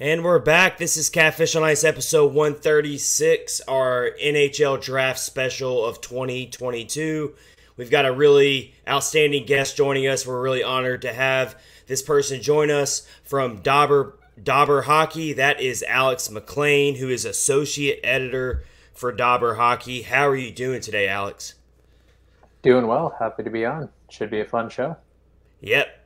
And we're back. This is Catfish on Ice episode 136, our NHL draft special of 2022. We've got a really outstanding guest joining us. We're really honored to have this person join us from Dobber Hockey. That is Alex MacLean, who is associate editor for Dobber Hockey. How are you doing today, Alex? Doing well. Happy to be on. Should be a fun show. Yep.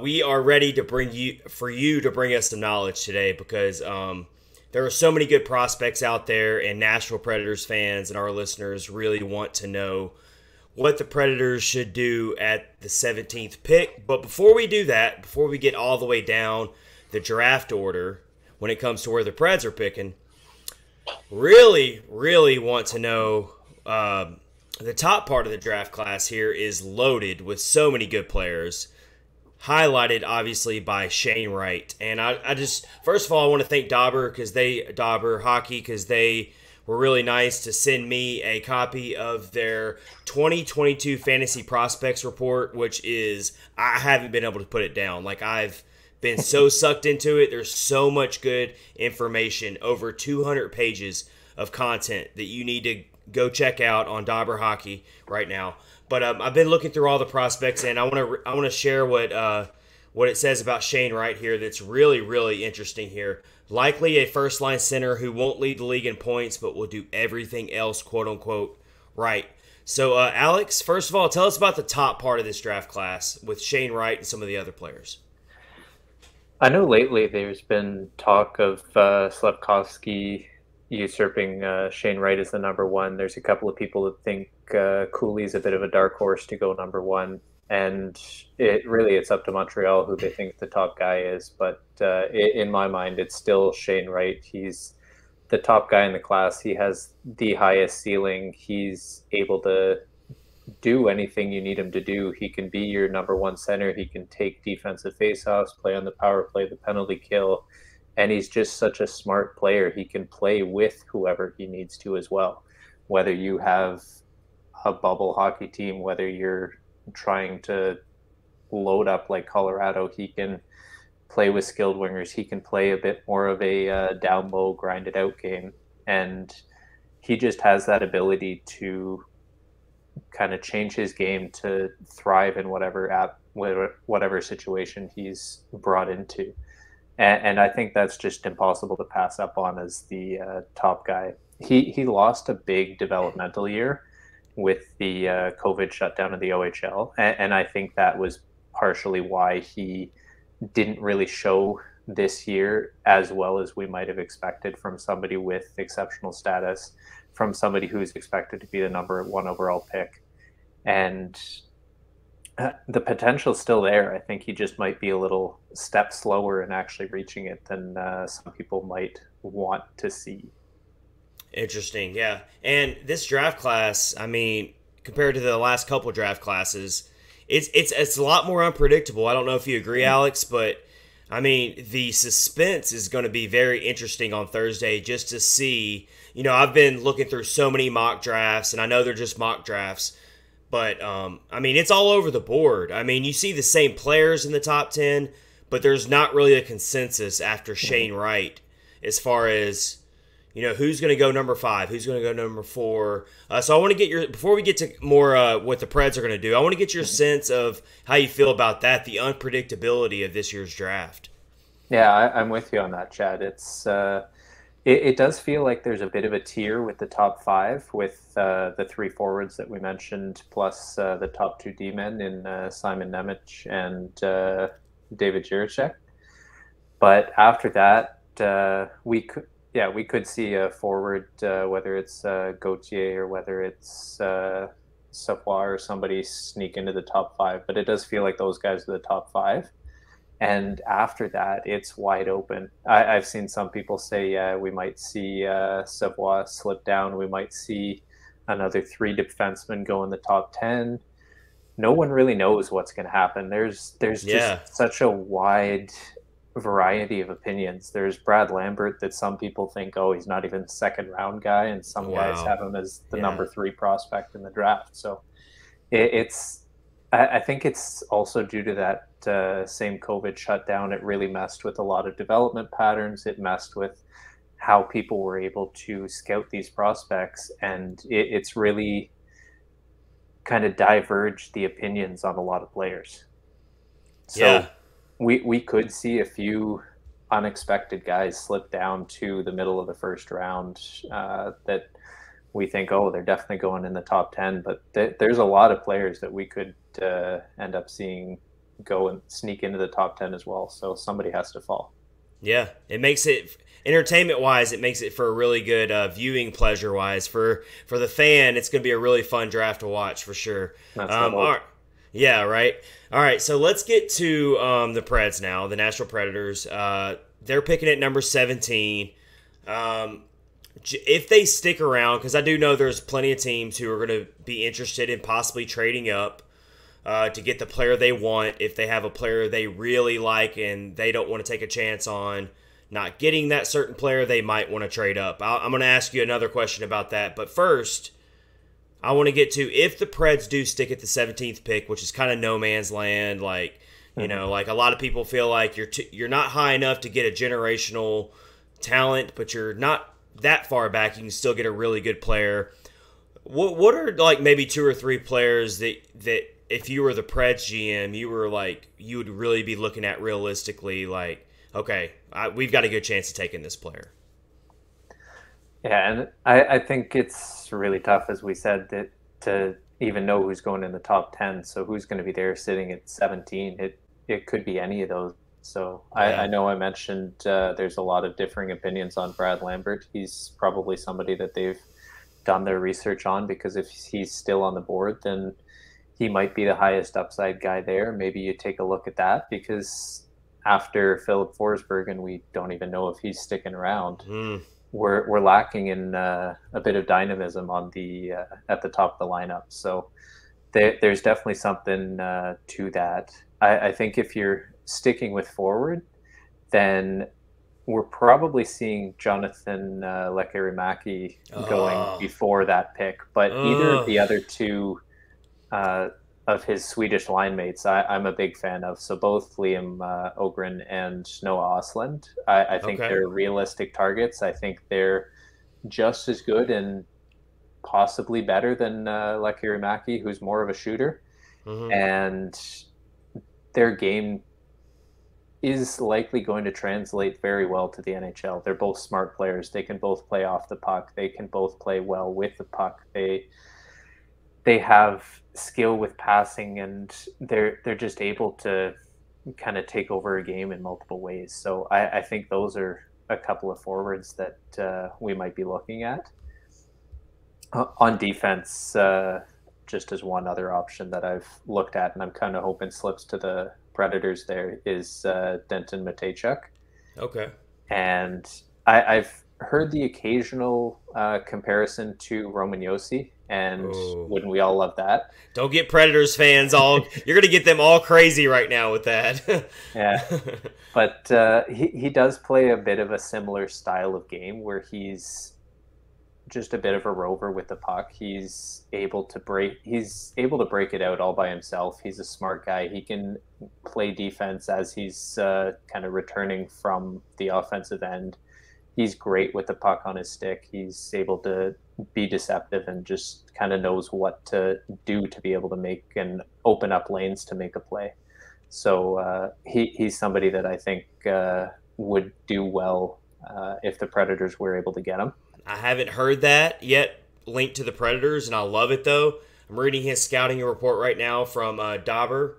We are ready to bring us some knowledge today because there are so many good prospects out there, and Nashville Predators fans and our listeners really want to know what the Predators should do at the 17th pick. But before we do that, before we get all the way down the draft order when it comes to where the Preds are picking, really, really want to know the top part of the draft class here is loaded with so many good players. Highlighted, obviously, by Shane Wright. And I just, first of all, I want to thank Dobber Hockey, because they were really nice to send me a copy of their 2022 Fantasy Prospects Report, which is, I haven't been able to put it down. Like, I've been so sucked into it. There's so much good information, over 200 pages of content that you need to go check out on Dobber Hockey right now. But I've been looking through all the prospects, and I want to share what it says about Shane Wright here. That's really, really interesting here. Likely a first line center who won't lead the league in points, but will do everything else, quote unquote, right. So Alex, first of all, tell us about the top part of this draft class with Shane Wright and some of the other players. I know lately there's been talk of Slavkovsky usurping Shane Wright as the number one. There's a couple of people that think Cooley's a bit of a dark horse to go number one, and it's up to Montreal who they think the top guy is, but in my mind it's still Shane Wright. He's the top guy in the class. He has the highest ceiling. He's able to do anything you need him to do. He can be your number one center. He can take defensive faceoffs, play on the power play, the penalty kill. And he's just such a smart player. He can play with whoever he needs to as well. Whether you have a bubble hockey team, whether you're trying to load up like Colorado, he can play with skilled wingers. He can play a bit more of a down low, grind it out game. And he just has that ability to kind of change his game to thrive in whatever situation he's brought into. And I think that's just impossible to pass up on as the top guy. He lost a big developmental year with the COVID shutdown of the OHL. And I think that was partially why he didn't really show this year as well as we might have expected from somebody with exceptional status, from somebody who's expected to be the number one overall pick. And the potential's still there. I think he just might be a little step slower in actually reaching it than some people might want to see. Interesting, yeah. And this draft class, I mean, compared to the last couple draft classes, it's a lot more unpredictable. I don't know if you agree, Alex, but I mean, the suspense is going to be very interesting on Thursday just to see. You know, I've been looking through so many mock drafts, and I know they're just mock drafts. But, I mean, it's all over the board. I mean, you see the same players in the top 10, but there's not really a consensus after Shane Wright as far as, you know, who's going to go number 5, who's going to go number 4. So I want to get your – before we get to more what the Preds are going to do, I want to get your sense of how you feel about that, the unpredictability of this year's draft. Yeah, I'm with you on that, Chad. It's It does feel like there's a bit of a tier with the top 5, with the 3 forwards that we mentioned, plus the top 2 D-men in Simon Nemec and David Jiricek. But after that, we could see a forward, whether it's Gauthier or whether it's Savoie or somebody sneak into the top 5. But it does feel like those guys are the top 5. And after that, it's wide open. I've seen some people say, yeah, we might see Savoie slip down. We might see another 3 defensemen go in the top 10. No one really knows what's going to happen. There's just such a wide variety of opinions. There's Brad Lambert that some people think, oh, he's not even a second round guy. And some guys have him as the number 3 prospect in the draft. So it's I think it's also due to that same COVID shutdown. It really messed with a lot of development patterns. It messed with how people were able to scout these prospects, and it's really kind of diverged the opinions on a lot of players. So yeah, we could see a few unexpected guys slip down to the middle of the first round that we think, oh, they're definitely going in the top 10, but there's a lot of players that we could end up seeing go and sneak into the top 10 as well. So somebody has to fall. Yeah, it makes it entertainment-wise, it makes it for a really good viewing pleasure-wise. For the fan, it's going to be a really fun draft to watch for sure. That's yeah, right. All right, so let's get to the Preds now, the Nashville Predators. They're picking at number 17. If they stick around, because I do know there's plenty of teams who are going to be interested in possibly trading up to get the player they want if they have a player they really like and they don't want to take a chance on not getting that certain player, they might want to trade up. I'm going to ask you another question about that. But first, I want to get to if the Preds do stick at the 17th pick, which is kind of no man's land, like, you know, like a lot of people feel like you're not high enough to get a generational talent, but you're not that far back. You can still get a really good player. What are like maybe two or three players that if you were the Preds GM, you were like, you would really be looking at realistically, like, okay, we've got a good chance of taking this player? Yeah, and I think it's really tough, as we said, that to even know who's going in the top 10. So who's going to be there sitting at 17? It could be any of those. So yeah. I know I mentioned there's a lot of differing opinions on Brad Lambert. He's probably somebody that they've done their research on, because if he's still on the board, then he might be the highest upside guy there. Maybe you take a look at that, because after Philip Forsberg, and we don't even know if he's sticking around, we're lacking in a bit of dynamism on the at the top of the lineup. So there's definitely something to that. I think if you're sticking with forward, then we're probably seeing Jonathan Lekkerimäki going before that pick. But either of the other two of his Swedish line mates, I'm a big fan of. So both Liam Ogren and Noah Osland, I think they're realistic targets. I think they're just as good and possibly better than Lekkerimäki, who's more of a shooter. And their game is likely going to translate very well to the NHL. They're both smart players. They can both play off the puck. They can both play well with the puck. They have skill with passing, and they're just able to kind of take over a game in multiple ways. So I think those are a couple of forwards that we might be looking at. On defense, just as one other option that I've looked at, and I'm kind of hoping slips to the Predators there, is Denton Matejchuk. Okay. And I've heard the occasional comparison to Roman Yosi. And wouldn't we all love that? Don't get Predators fans all – you're going to get them all crazy right now with that. Yeah. But he does play a bit of a similar style of game where he's just a bit of a rover with the puck. He's able to break – he's able to break it out all by himself. He's a smart guy. He can play defense as he's kind of returning from the offensive end. He's great with the puck on his stick. He's able to – be deceptive and just kind of knows what to do to be able to make and open up lanes to make a play. So he's somebody that I think would do well if the Predators were able to get him. I haven't heard that yet linked to the Predators, and I love it though. I'm reading his scouting report right now from Dobber,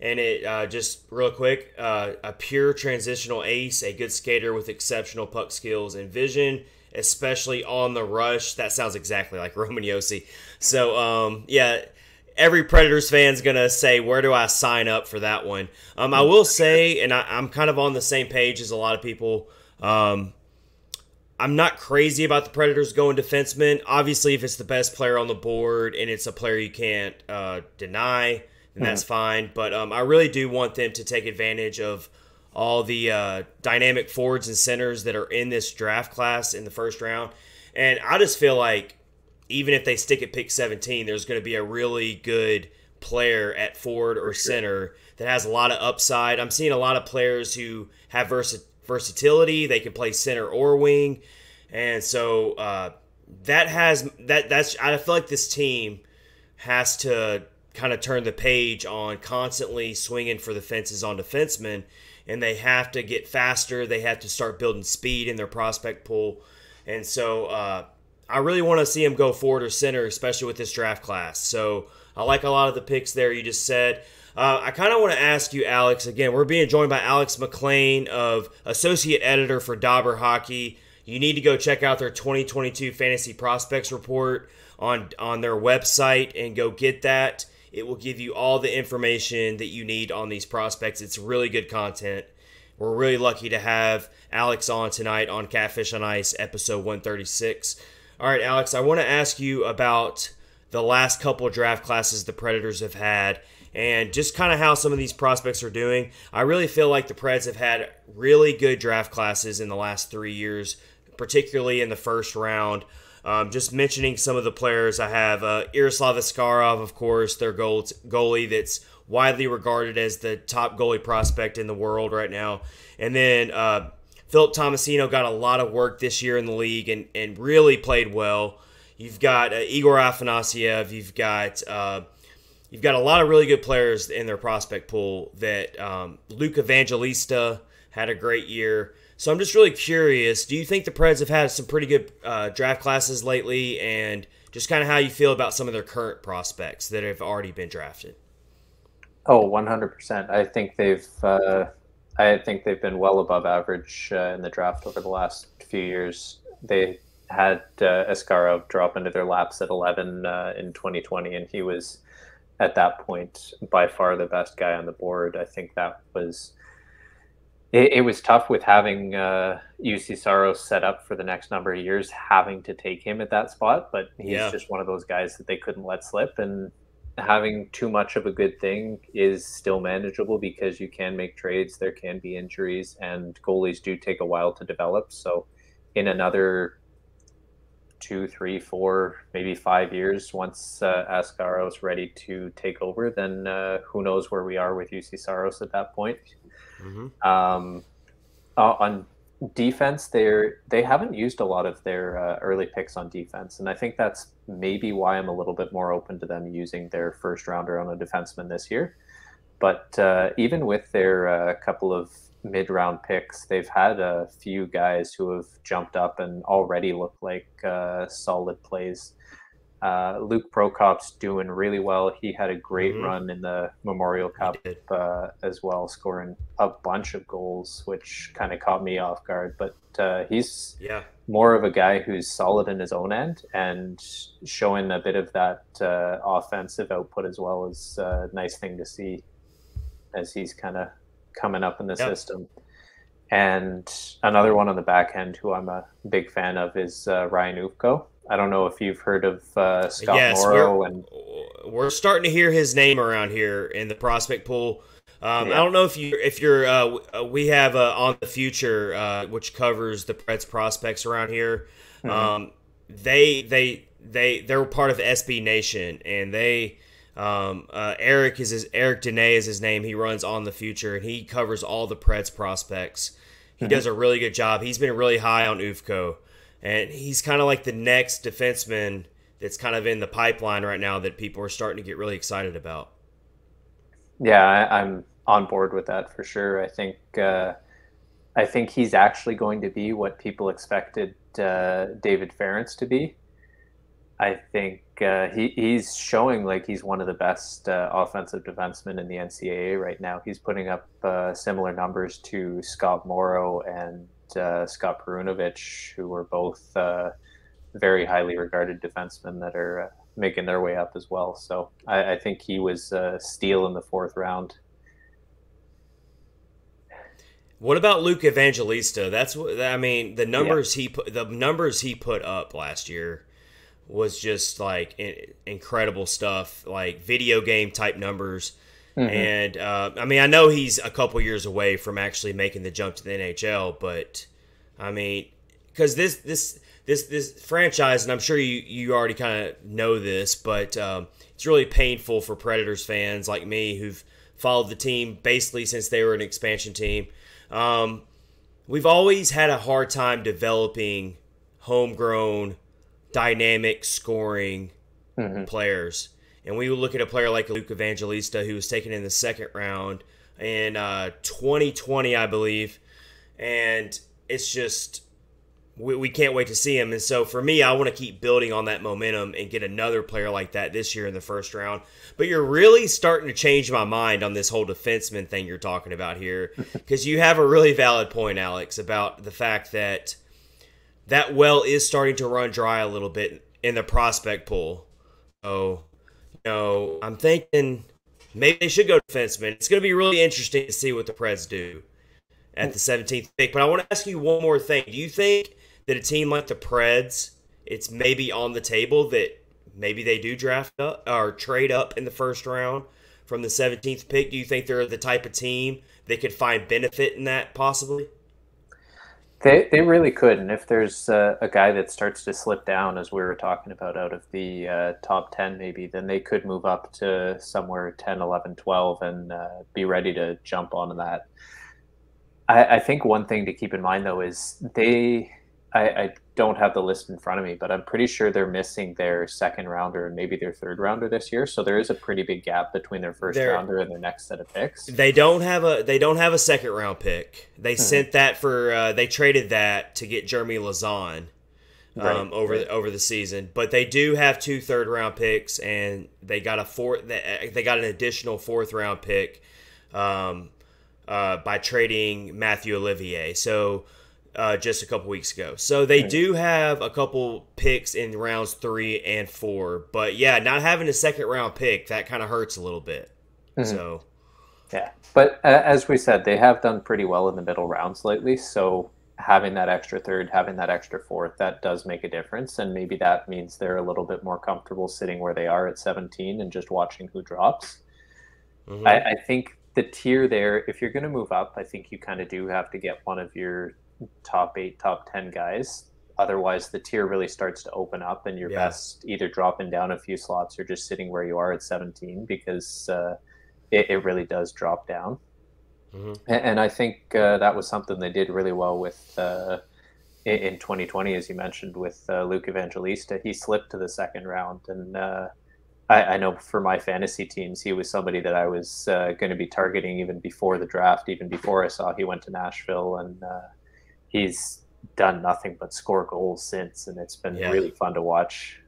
and it just real quick, a pure transitional ace, a good skater with exceptional puck skills and vision, especially on the rush. That sounds exactly like Roman Yosi. So, yeah, every Predators fan's going to say, where do I sign up for that one? I will say, and I'm kind of on the same page as a lot of people, I'm not crazy about the Predators going defenseman. Obviously, if it's the best player on the board and it's a player you can't deny, then that's fine. But I really do want them to take advantage of all the dynamic forwards and centers that are in this draft class in the first round. And I just feel like even if they stick at pick 17, there's going to be a really good player at forward or center that has a lot of upside. I'm seeing a lot of players who have versatility. They can play center or wing. And so I feel like this team has to kind of turn the page on constantly swinging for the fences on defensemen, and they have to get faster. They have to start building speed in their prospect pool. And so I really want to see him go forward or center, especially with this draft class. So I like a lot of the picks there you just said. I kind of want to ask you, Alex, again, we're being joined by Alex MacLean, of Associate Editor for Dobber Hockey. You need to go check out their 2022 Fantasy Prospects Report on their website and go get that. It will give you all the information that you need on these prospects. It's really good content. We're really lucky to have Alex on tonight on Catfish on Ice, episode 136. All right, Alex, I want to ask you about the last couple draft classes the Predators have had and just kind of how some of these prospects are doing. I really feel like the Preds have had really good draft classes in the last 3 years, particularly in the first round. Just mentioning some of the players I have, Yaroslav Askarov, of course, their goalie that's widely regarded as the top goalie prospect in the world right now. And then Philip Tomasino got a lot of work this year in the league and really played well. You've got Igor Afanasiev. You've got a lot of really good players in their prospect pool that Luke Evangelista had a great year. So I'm just really curious, do you think the Preds have had some pretty good draft classes lately, and just kind of how you feel about some of their current prospects that have already been drafted? Oh, 100%. I think they've been well above average in the draft over the last few years. They had Askarov drop into their laps at 11 in 2020, and he was at that point by far the best guy on the board. I think that was... It was tough with having Juuse Saros set up for the next number of years, having to take him at that spot, but he's just one of those guys that they couldn't let slip, and having too much of a good thing is still manageable because you can make trades, there can be injuries, and goalies do take a while to develop. So in another 2, 3, 4, maybe 5 years, once Askarov's ready to take over, then who knows where we are with Juuse Saros at that point. Mm-hmm. On defense, they haven't used a lot of their early picks on defense, and I think that's maybe why I'm a little bit more open to them using their first rounder on a defenseman this year. But even with their couple of mid-round picks, they've had a few guys who have jumped up and already look like solid plays. Luke Prokop's doing really well. He had a great run in the Memorial Cup as well, scoring a bunch of goals, which kind of caught me off guard. But he's more of a guy who's solid in his own end and showing a bit of that offensive output as well is a nice thing to see as he's kind of coming up in the system. And another one on the back end who I'm a big fan of is Ryan Ufko. I don't know if you've heard of Scott Morrow. We're starting to hear his name around here in the prospect pool. I don't know if you're we have On the Future, which covers the Preds prospects around here. Mm-hmm. They're part of SB Nation, and they Eric Denay is his name. He runs On the Future, and he covers all the Preds prospects. He does a really good job. He's been really high on Ufko. And he's kind of like the next defenseman that's kind of in the pipeline right now that people are starting to get really excited about. Yeah, I'm on board with that for sure. I think he's actually going to be what people expected David Farrance to be. I think he's showing like he's one of the best offensive defensemen in the NCAA right now. He's putting up similar numbers to Scott Morrow and Scott Perunovich, who are both very highly regarded defensemen that are making their way up as well. So I think he was a steal in the fourth round. What about Luke Evangelista? That's what I mean. The numbers he put up last year was just like incredible stuff, like video game type numbers. Mm-hmm. And, I mean, I know he's a couple years away from actually making the jump to the NHL, but, I mean, because this franchise, and I'm sure you already kind of know this, but it's really painful for Predators fans like me who've followed the team basically since they were an expansion team. We've always had a hard time developing homegrown, dynamic scoring players. And we would look at a player like Luke Evangelista, who was taken in the second round in 2020, I believe. And it's just, we can't wait to see him. And so for me, I want to keep building on that momentum and get another player like that this year in the first round. But you're really starting to change my mind on this whole defenseman thing you're talking about here, because you have a really valid point, Alex, about the fact that that well is starting to run dry a little bit in the prospect pool. So, you know, I'm thinking maybe they should go defenseman. It's going to be really interesting to see what the Preds do at the 17th pick. But I want to ask you one more thing. Do you think that a team like the Preds, it's maybe on the table that maybe they do draft up or trade up in the first round from the 17th pick? Do you think they're the type of team that could find benefit in that possibly? They really could, and if there's a guy that starts to slip down, as we were talking about, out of the top 10 maybe, then they could move up to somewhere 10, 11, 12 and be ready to jump on that. I think one thing to keep in mind, though, is I don't have the list in front of me, but I'm pretty sure they're missing their second rounder and maybe their third rounder this year. So there is a pretty big gap between their first rounder and their next set of picks. They don't have a second round pick. They sent that for they traded that to get Jeremy Lazan over the season, but they do have 2 third round picks, and they got a fourth. They got an additional 4th round pick by trading Matthew Olivier. So. Just a couple weeks ago. So they do have a couple picks in rounds 3 and 4. But, yeah, not having a second-round pick, that kind of hurts a little bit. So, yeah. But as we said, they have done pretty well in the middle rounds lately. So having that extra 3rd, having that extra 4th, that does make a difference. And maybe that means they're a little bit more comfortable sitting where they are at 17 and just watching who drops. I think the tier there, if you're going to move up, I think you kind of do have to get one of your top 8, top 10 guys. Otherwise, the tier really starts to open up, and you're best either dropping down a few slots or just sitting where you are at 17, because it really does drop down. And I think that was something they did really well with in 2020, as you mentioned, with Luke Evangelista. He slipped to the 2nd round, and I know for my fantasy teams, he was somebody that I was going to be targeting even before the draft, even before I saw he went to Nashville, and he's done nothing but score goals since, and it's been really fun to watch.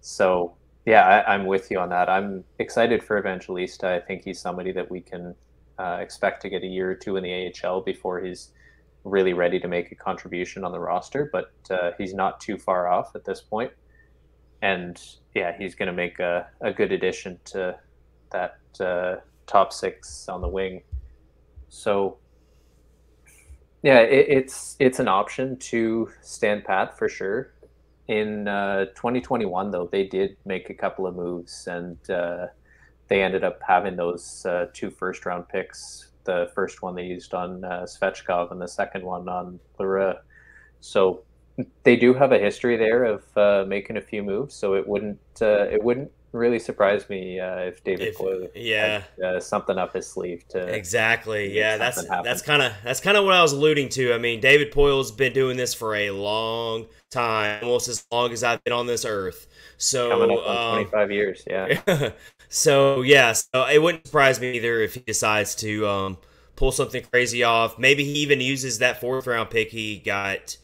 So, yeah, I'm with you on that. I'm excited for Evangelista. I think he's somebody that we can expect to get a year or two in the AHL before he's really ready to make a contribution on the roster, but he's not too far off at this point. And, yeah, he's going to make a good addition to that top 6 on the wing. So, yeah, it's an option to stand pat for sure. In 2021, though, they did make a couple of moves, and they ended up having those 2 first-round picks. The first one they used on Svechnikov, and the second one on Leroux. So they do have a history there of making a few moves. So it wouldn't really surprised me if David Poile had something up his sleeve to that's kind of what I was alluding to. I mean, David Poile's been doing this for a long time, almost as long as I've been on this earth. So coming up on 25 years, yeah. So yeah, so it wouldn't surprise me either if he decides to pull something crazy off. Maybe he even uses that 4th round pick he got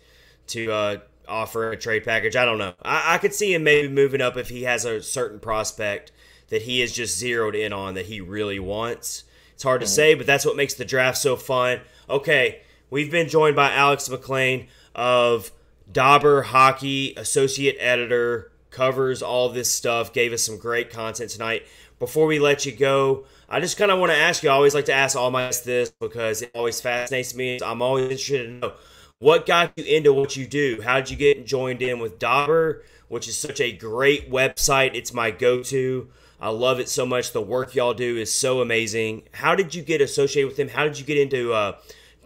to offer a trade package. I don't know. I could see him maybe moving up if he has a certain prospect that he is just zeroed in on that he really wants. It's hard to say, but that's what makes the draft so fun. Okay, we've been joined by Alex MacLean of Dobber Hockey, associate editor, covers all this stuff, gave us some great content tonight. Before we let you go, I just kind of want to ask you, I always like to ask all my guests this because it always fascinates me. I'm always interested to know, what got you into what you do? How did you get joined in with Dobber, which is such a great website? It's my go-to. I love it so much. The work y'all do is so amazing. How did you get associated with them? How did you get into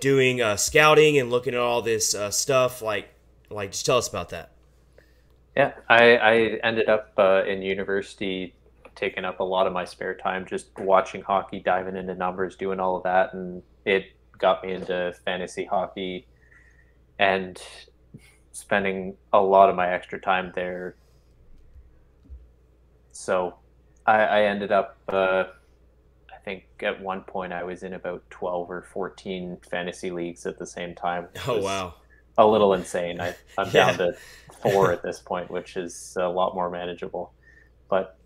doing scouting and looking at all this stuff? Like, Like, just tell us about that. Yeah, I ended up in university taking up a lot of my spare time just watching hockey, diving into numbers, doing all of that, and it got me into fantasy hockey and spending a lot of my extra time there. So I ended up, I think at one point I was in about 12 or 14 fantasy leagues at the same time. Oh, wow. A little insane. I'm down to 4 at this point, which is a lot more manageable. But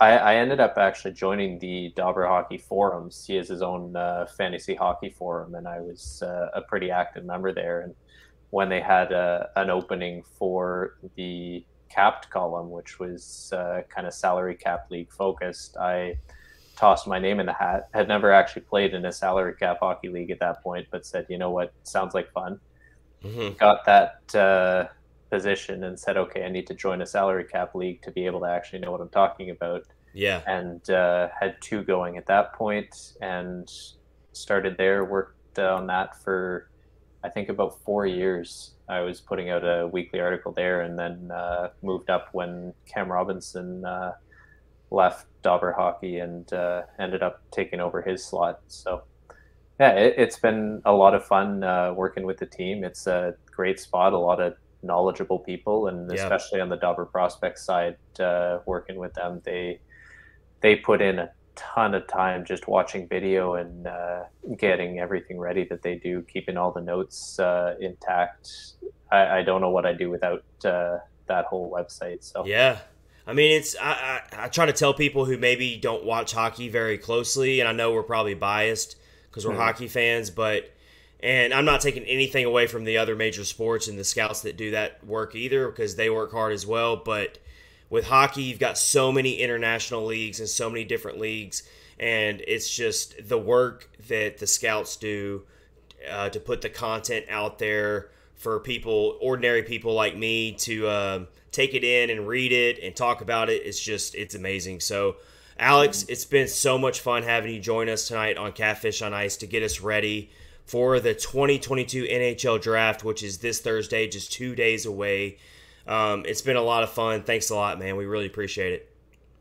I ended up actually joining the Dobber Hockey forums. He has his own fantasy hockey forum, and I was a pretty active member there. And when they had an opening for the capped column, which was kind of salary cap league focused, I tossed my name in the hat. Had never actually played in a salary cap hockey league at that point, but said, you know what, sounds like fun. Mm-hmm. Got that position and said, okay, I need to join a salary cap league to be able to actually know what I'm talking about. Yeah. And had 2 going at that point and started there, worked on that for, I think, about 4 years. I was putting out a weekly article there, and then moved up when Cam Robinson left Dobber Hockey and ended up taking over his slot. So yeah, it's been a lot of fun working with the team. It's a great spot, a lot of knowledgeable people, and especially on the Dobber prospect side, working with them, they put in a ton of time just watching video and getting everything ready that they do, keeping all the notes intact. I don't know what I do without that whole website. So yeah, I mean, it's I try to tell people who maybe don't watch hockey very closely, and I know we're probably biased because we're hockey fans, but and I'm not taking anything away from the other major sports and the scouts that do that work either, because they work hard as well. But with hockey, you've got so many international leagues and so many different leagues, and it's just the work that the scouts do to put the content out there for people, ordinary people like me, to take it in and read it and talk about it. It's just, it's amazing. So, Alex, it's been so much fun having you join us tonight on Catfish on Ice to get us ready for the 2022 NHL Draft, which is this Thursday, just 2 days away. It's been a lot of fun. Thanks a lot, man. We really appreciate it.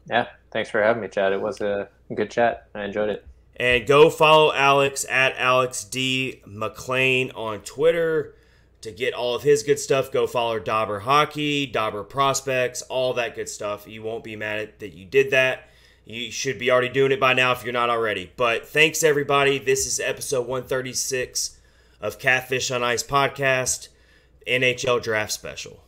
Yeah, thanks for having me, Chad. It was a good chat. I enjoyed it. And go follow Alex at Alex D. MacLean on Twitter to get all of his good stuff. Go follow Dobber Hockey, Dobber Prospects, all that good stuff. You won't be mad at that you did that. You should be already doing it by now if you're not already. But thanks, everybody. This is episode 136 of Catfish on Ice podcast, NHL Draft Special.